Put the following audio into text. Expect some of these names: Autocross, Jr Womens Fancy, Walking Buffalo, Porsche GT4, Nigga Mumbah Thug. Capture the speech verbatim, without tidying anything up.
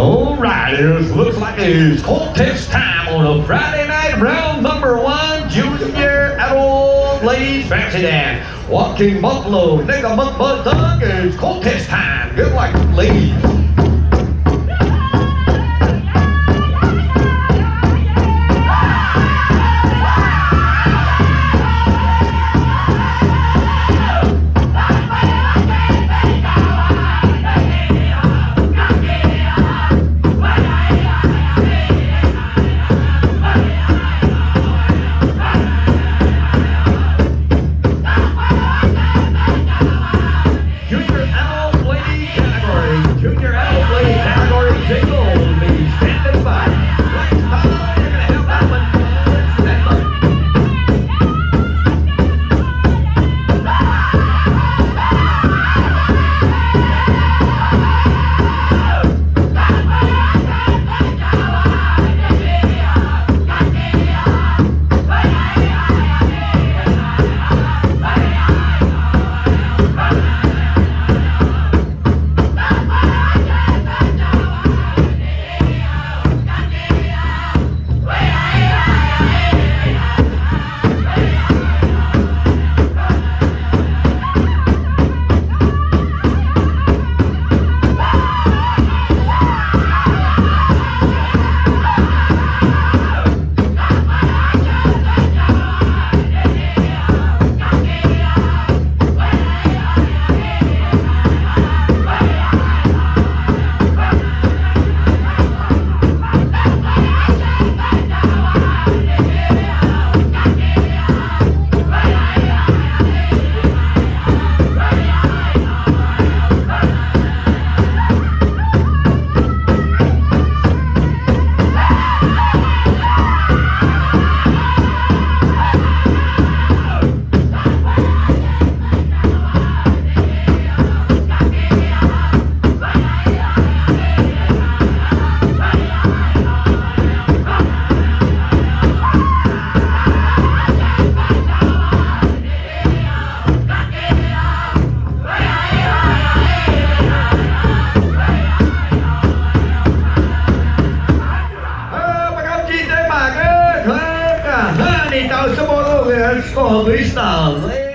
All right, it looks like it is cold pitch time on a Friday night, round number one, junior adult ladies fancy dance. Walking Buffalo, Nigga Mumbah Thug, it's cold pitch time. Good luck, ladies. Então, se morou, velho, escorrendo o estalo.